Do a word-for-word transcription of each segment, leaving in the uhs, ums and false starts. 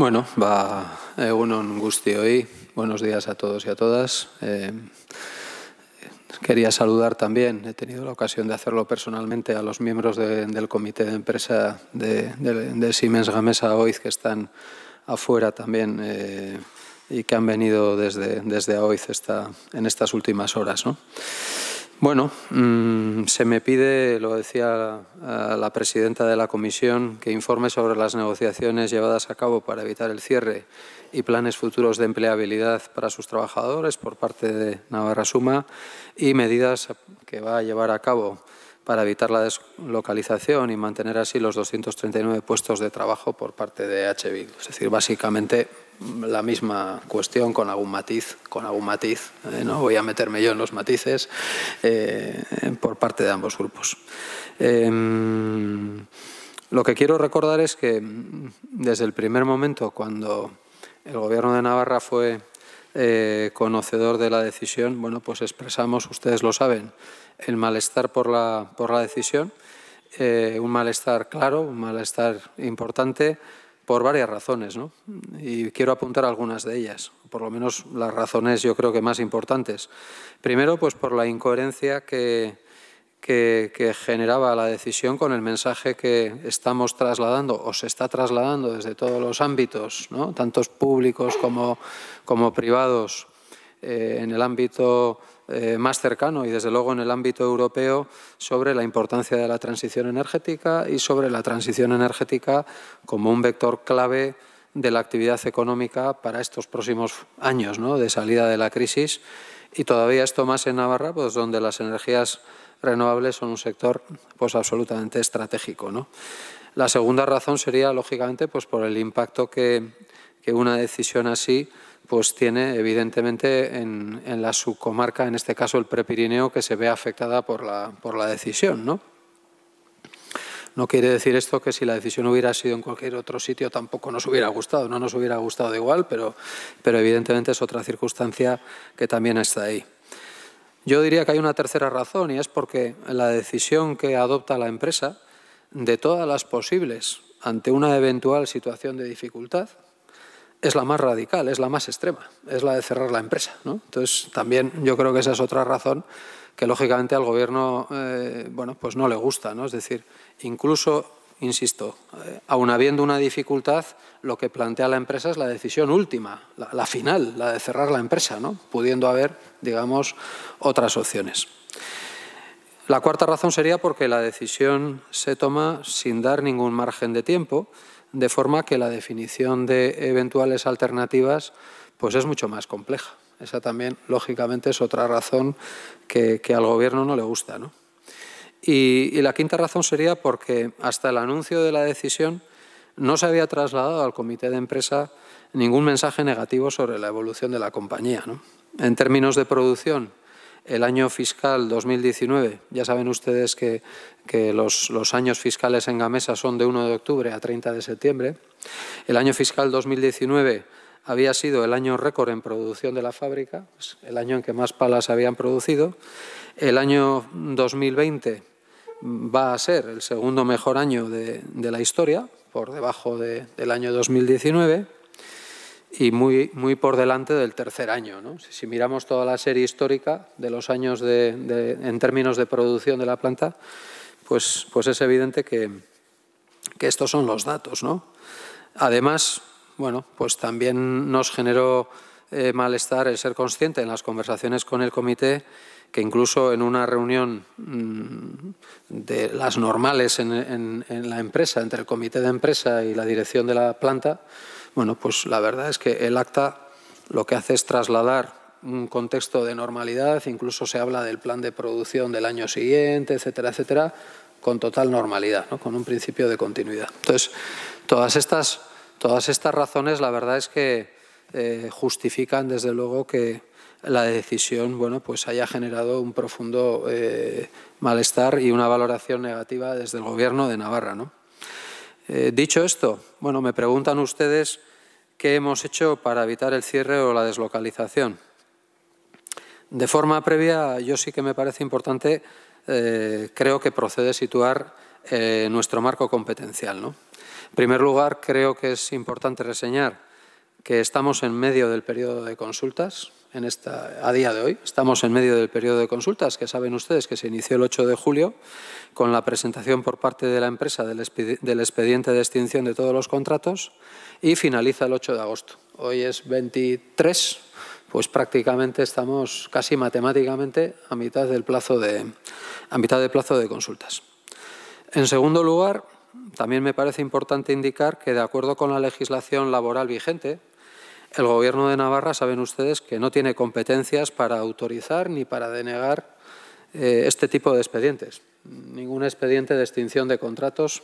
Bueno, ba, egunon guztioi, buenos días a todos y a todas. Eh, quería saludar también, he tenido la ocasión de hacerlo personalmente, a los miembros de, del comité de empresa de, de, de Siemens Gamesa Aoiz, que están afuera también eh, y que han venido desde, desde Aoiz esta, en estas últimas horas, ¿no? Bueno, mmm, se me pide, lo decía a la presidenta de la comisión, que informe sobre las negociaciones llevadas a cabo para evitar el cierre y planes futuros de empleabilidad para sus trabajadores por parte de Navarra Suma y medidas que va a llevar a cabo para evitar la deslocalización y mantener así los doscientos treinta y nueve puestos de trabajo por parte de H B I. Es decir, básicamente la misma cuestión con algún matiz, con algún matiz, eh, no voy a meterme yo en los matices, eh, por parte de ambos grupos. Eh, lo que quiero recordar es que desde el primer momento, cuando el Gobierno de Navarra fue eh, conocedor de la decisión, bueno, pues expresamos, ustedes lo saben, el malestar por la, por la decisión, eh, un malestar claro, un malestar importante, por varias razones, ¿no? Y quiero apuntar algunas de ellas, por lo menos las razones yo creo que más importantes. Primero, pues por la incoherencia que, que, que generaba la decisión con el mensaje que estamos trasladando o se está trasladando desde todos los ámbitos, ¿no? Tantos públicos como, como privados, eh, en el ámbito eh, más cercano y desde luego en el ámbito europeo, sobre la importancia de la transición energética y sobre la transición energética como un vector clave de la actividad económica para estos próximos años, ¿no? De salida de la crisis, y todavía esto más en Navarra, pues donde las energías renovables son un sector pues absolutamente estratégico, ¿no? La segunda razón sería, lógicamente, pues por el impacto que, que una decisión así pues tiene evidentemente en, en la subcomarca, en este caso el Prepirineo, que se ve afectada por la, por la decisión, ¿no? No quiere decir esto que si la decisión hubiera sido en cualquier otro sitio tampoco nos hubiera gustado, no nos hubiera gustado igual, pero, pero evidentemente es otra circunstancia que también está ahí. Yo diría que hay una tercera razón, y es porque la decisión que adopta la empresa, de todas las posibles ante una eventual situación de dificultad, es la más radical, es la más extrema, es la de cerrar la empresa, ¿no? Entonces, también yo creo que esa es otra razón que, lógicamente, al Gobierno eh, bueno, pues no le gusta, ¿no? Es decir, incluso, insisto, eh, aun habiendo una dificultad, lo que plantea la empresa es la decisión última, la, la final, la de cerrar la empresa, ¿no? Pudiendo haber, digamos, otras opciones. La cuarta razón sería porque la decisión se toma sin dar ningún margen de tiempo, de forma que la definición de eventuales alternativas pues es mucho más compleja. Esa también, lógicamente, es otra razón que, que al Gobierno no le gusta, ¿no? Y, y la quinta razón sería porque hasta el anuncio de la decisión no se había trasladado al comité de empresa ningún mensaje negativo sobre la evolución de la compañía, ¿no? En términos de producción, el año fiscal dos mil diecinueve, ya saben ustedes que, que los, los años fiscales en Gamesa son de uno de octubre a treinta de septiembre. El año fiscal dos mil diecinueve había sido el año récord en producción de la fábrica, el año en que más palas habían producido. El año dos mil veinte va a ser el segundo mejor año de, de la historia, por debajo de, del año dos mil diecinueve. Y muy, muy por delante del tercer año, ¿no? Si, si miramos toda la serie histórica de los años de, de, en términos de producción de la planta, pues, pues es evidente que, que estos son los datos, ¿no? Además, bueno, pues también nos generó eh, malestar el ser consciente en las conversaciones con el comité que incluso en una reunión mmm, de las normales en, en, en la empresa, entre el comité de empresa y la dirección de la planta, bueno, pues la verdad es que el acta lo que hace es trasladar un contexto de normalidad, incluso se habla del plan de producción del año siguiente, etcétera, etcétera, con total normalidad, ¿no? Con un principio de continuidad. Entonces, todas estas, todas estas razones, la verdad es que eh, justifican desde luego que la decisión, bueno, pues haya generado un profundo eh, malestar y una valoración negativa desde el Gobierno de Navarra, ¿no? Eh, dicho esto, bueno, me preguntan ustedes qué hemos hecho para evitar el cierre o la deslocalización. De forma previa, yo sí que me parece importante, eh, creo que procede situar eh, nuestro marco competencial, ¿no? En primer lugar, creo que es importante reseñar que estamos en medio del periodo de consultas, en esta, a día de hoy. Estamos en medio del periodo de consultas, que saben ustedes que se inició el ocho de julio con la presentación por parte de la empresa del, del expediente de extinción de todos los contratos y finaliza el ocho de agosto. Hoy es veintitrés, pues prácticamente estamos casi matemáticamente a mitad del plazo de, a mitad del plazo de consultas. En segundo lugar, también me parece importante indicar que, de acuerdo con la legislación laboral vigente, el Gobierno de Navarra, saben ustedes, que no tiene competencias para autorizar ni para denegar eh, este tipo de expedientes. Ningún expediente de extinción de contratos.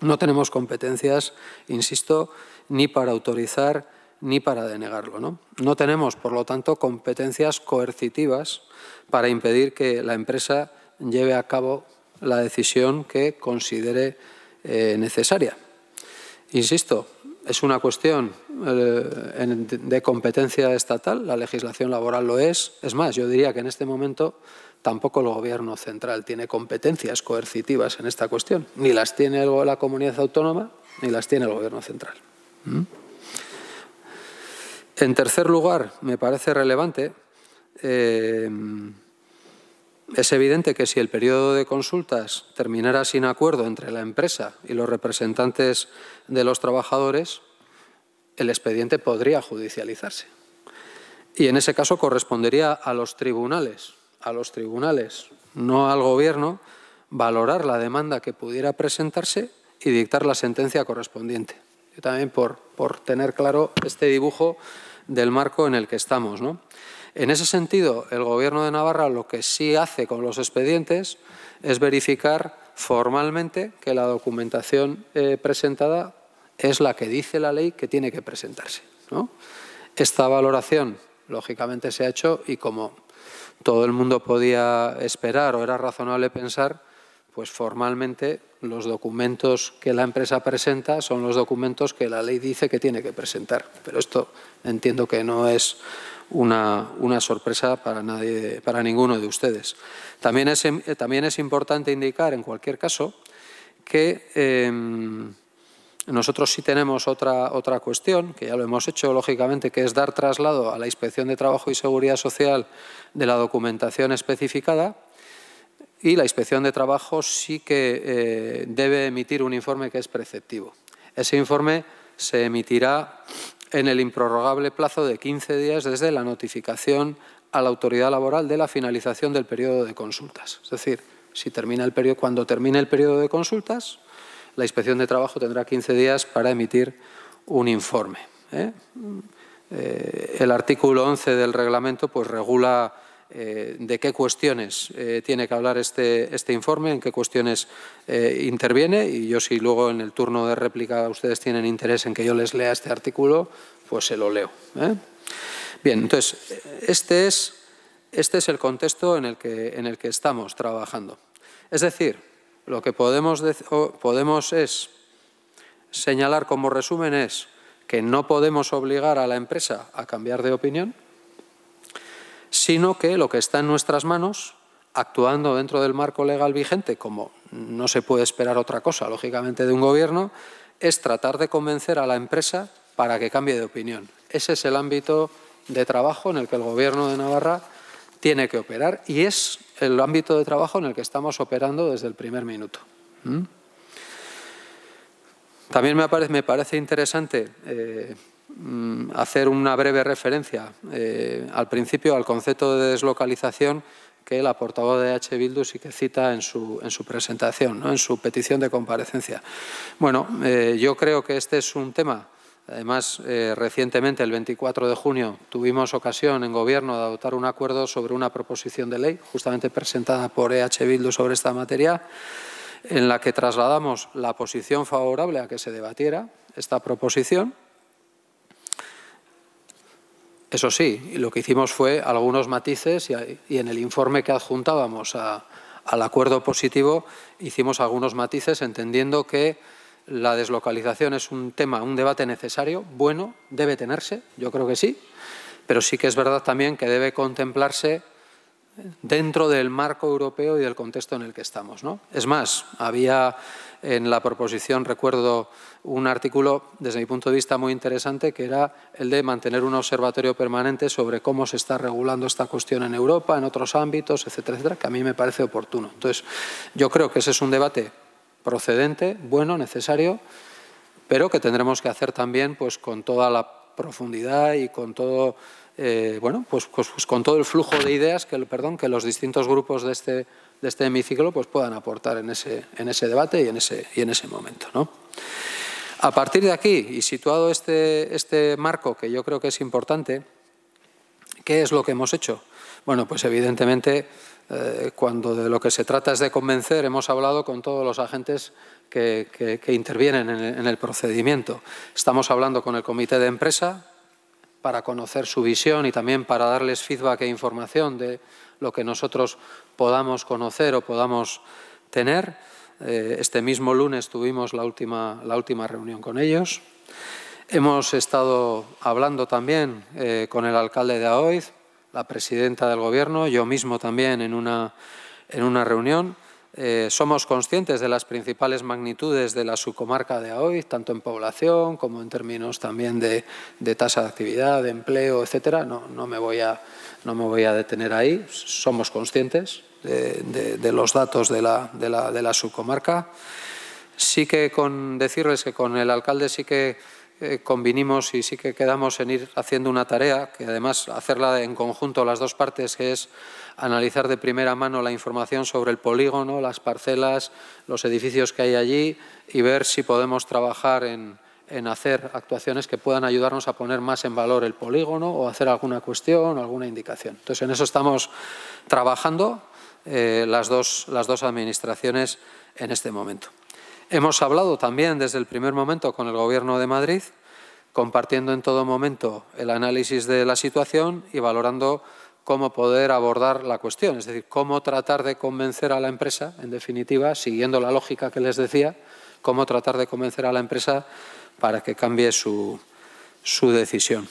No tenemos competencias, insisto, ni para autorizar ni para denegarlo, ¿no? No tenemos, por lo tanto, competencias coercitivas para impedir que la empresa lleve a cabo la decisión que considere eh, necesaria. Insisto, es una cuestión de competencia estatal, la legislación laboral lo es. Es más, yo diría que en este momento tampoco el Gobierno central tiene competencias coercitivas en esta cuestión. Ni las tiene la comunidad autónoma, ni las tiene el Gobierno central. En tercer lugar, me parece relevante, eh, es evidente que si el periodo de consultas terminara sin acuerdo entre la empresa y los representantes de los trabajadores, el expediente podría judicializarse. Y en ese caso correspondería a los tribunales, a los tribunales, no al Gobierno, valorar la demanda que pudiera presentarse y dictar la sentencia correspondiente. Yo también por, por tener claro este dibujo del marco en el que estamos, ¿no? En ese sentido, el Gobierno de Navarra lo que sí hace con los expedientes es verificar formalmente que la documentación eh, presentada es la que dice la ley que tiene que presentarse, ¿no? Esta valoración, lógicamente, se ha hecho y, como todo el mundo podía esperar o era razonable pensar, pues formalmente los documentos que la empresa presenta son los documentos que la ley dice que tiene que presentar. Pero esto entiendo que no es Una, una sorpresa para nadie, para ninguno de ustedes. También es, también es importante indicar, en cualquier caso, que eh, nosotros sí tenemos otra, otra cuestión, que ya lo hemos hecho, lógicamente, que es dar traslado a la Inspección de Trabajo y Seguridad Social de la documentación especificada, y la Inspección de Trabajo sí que eh, debe emitir un informe que es preceptivo. Ese informe se emitirá en el improrrogable plazo de quince días desde la notificación a la autoridad laboral de la finalización del periodo de consultas. Es decir, si termina el periodo, cuando termine el periodo de consultas, la Inspección de Trabajo tendrá quince días para emitir un informe, ¿eh? Eh, el artículo once del reglamento pues regula eh, de qué cuestiones eh, tiene que hablar este, este informe, en qué cuestiones eh, interviene, y yo, si luego en el turno de réplica ustedes tienen interés en que yo les lea este artículo, pues se lo leo, ¿eh? Bien, entonces, este es, este es el contexto en el que, en el que estamos trabajando. Es decir, lo que podemos, podemos es señalar como resumen es que no podemos obligar a la empresa a cambiar de opinión, sino que lo que está en nuestras manos, actuando dentro del marco legal vigente, como no se puede esperar otra cosa, lógicamente, de un Gobierno, es tratar de convencer a la empresa para que cambie de opinión. Ese es el ámbito de trabajo en el que el Gobierno de Navarra tiene que operar, y es el ámbito de trabajo en el que estamos operando desde el primer minuto. ¿Mm? También me parece, me parece interesante eh, hacer una breve referencia eh, al principio al concepto de deslocalización que la portavoz de E H Bildu sí que cita en su, en su presentación, ¿no?, en su petición de comparecencia. Bueno, eh, yo creo que este es un tema. Además, eh, recientemente, el veinticuatro de junio, tuvimos ocasión en Gobierno de adoptar un acuerdo sobre una proposición de ley, justamente presentada por E H Bildu sobre esta materia, en la que trasladamos la posición favorable a que se debatiera esta proposición. Eso sí, lo que hicimos fue algunos matices y en el informe que adjuntábamos a, al acuerdo positivo hicimos algunos matices, entendiendo que la deslocalización es un tema, un debate necesario, bueno, debe tenerse, yo creo que sí, pero sí que es verdad también que debe contemplarse dentro del marco europeo y del contexto en el que estamos, ¿no? Es más, había en la proposición, recuerdo, un artículo desde mi punto de vista muy interesante que era el de mantener un observatorio permanente sobre cómo se está regulando esta cuestión en Europa, en otros ámbitos, etcétera, etcétera, que a mí me parece oportuno. Entonces, yo creo que ese es un debate procedente, bueno, necesario, pero que tendremos que hacer también pues, con toda la profundidad y con todo... Eh, bueno, pues, pues, pues con todo el flujo de ideas que, perdón, que los distintos grupos de este, de este hemiciclo pues puedan aportar en ese, en ese debate y en ese, y en ese momento, ¿no? A partir de aquí, y situado este, este marco que yo creo que es importante, ¿qué es lo que hemos hecho? Bueno, pues evidentemente, eh, cuando de lo que se trata es de convencer, hemos hablado con todos los agentes que, que, que intervienen en el, en el procedimiento. Estamos hablando con el comité de empresa, para conocer su visión y también para darles feedback e información de lo que nosotros podamos conocer o podamos tener. Este mismo lunes tuvimos la última, la última reunión con ellos. Hemos estado hablando también con el alcalde de Aoiz, la presidenta del Gobierno, yo mismo también en una, en una reunión. Eh, somos conscientes de las principales magnitudes de la subcomarca de Aoiz, tanto en población como en términos también de, de tasa de actividad, de empleo, etcétera. No, no, me voy a, no me voy a detener ahí. Somos conscientes de, de, de los datos de la, de, la, de la subcomarca. Sí que con decirles que con el alcalde sí que eh, convinimos y sí que quedamos en ir haciendo una tarea, que además hacerla en conjunto las dos partes, que es analizar de primera mano la información sobre el polígono, las parcelas, los edificios que hay allí y ver si podemos trabajar en, en hacer actuaciones que puedan ayudarnos a poner más en valor el polígono o hacer alguna cuestión o alguna indicación. Entonces, en eso estamos trabajando eh, las dos, las dos administraciones en este momento. Hemos hablado también desde el primer momento con el Gobierno de Madrid, compartiendo en todo momento el análisis de la situación y valorando cómo poder abordar la cuestión, es decir, cómo tratar de convencer a la empresa, en definitiva, siguiendo la lógica que les decía, cómo tratar de convencer a la empresa para que cambie su, su decisión.